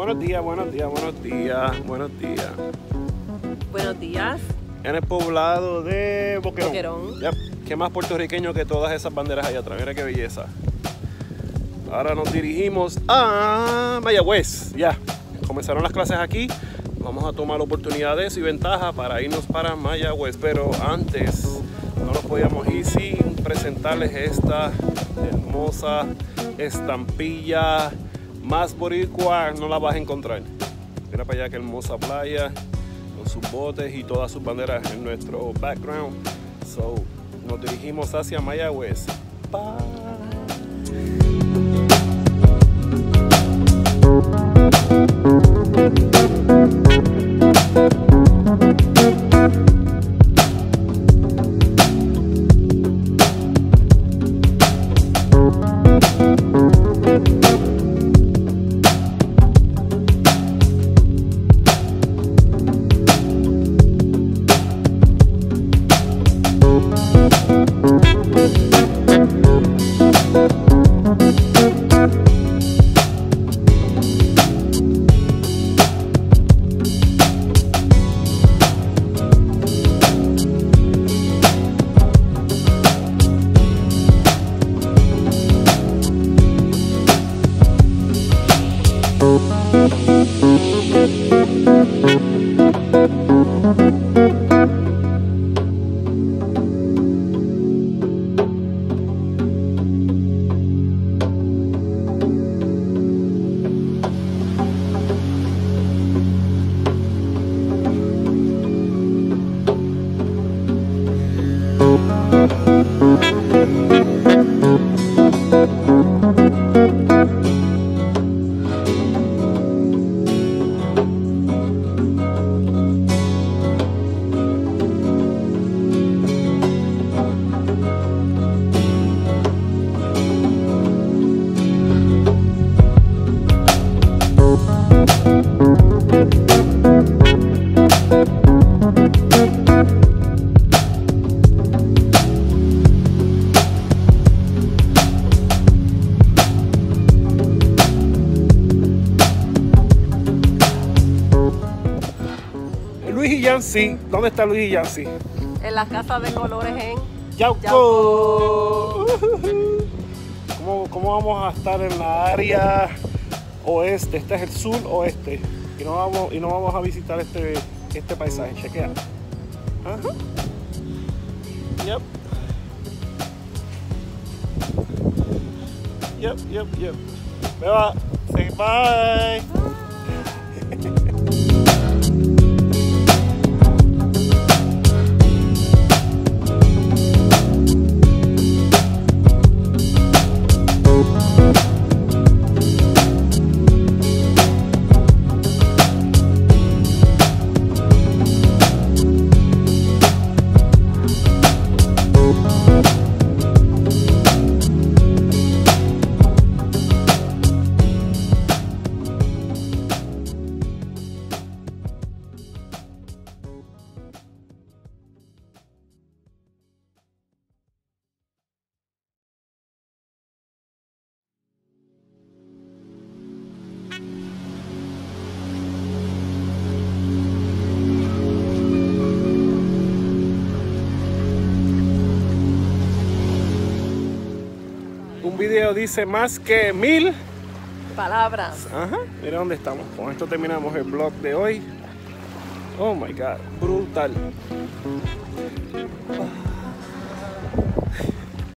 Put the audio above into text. Buenos días. Buenos días. En el poblado de Boquerón. Yep. ¿Qué más puertorriqueño que todas esas banderas allá atrás? Mira qué belleza. Ahora nos dirigimos a Mayagüez. Ya, comenzaron las clases aquí. Vamos a tomar oportunidades y ventajas para irnos para Mayagüez. Pero antes no nos podíamos ir sin presentarles esta hermosa estampilla. Más boricua no la vas a encontrar. Mira para allá qué hermosa playa, con sus botes y todas sus banderas en nuestro background. So, nos dirigimos hacia Mayagüez. Bye. Sí, ¿dónde está Luis y Yancy? En la casa de colores en Yauco. ¿Cómo vamos a estar en la área oeste? Este es el sur oeste. Y no vamos a visitar este paisaje. Chequea. Yep. Beba, say bye. Video dice más que 1000 palabras. Ajá. Mira dónde estamos. Con esto terminamos el vlog de hoy. Oh my god, brutal.